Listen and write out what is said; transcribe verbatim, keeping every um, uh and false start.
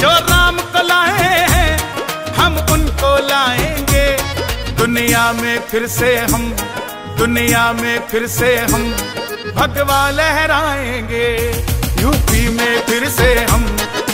जो राम को लाए हैं हम उनको लाएंगे दुनिया में फिर से हम, दुनिया में फिर से हम भगवा लहराएंगे यूपी में फिर से हम।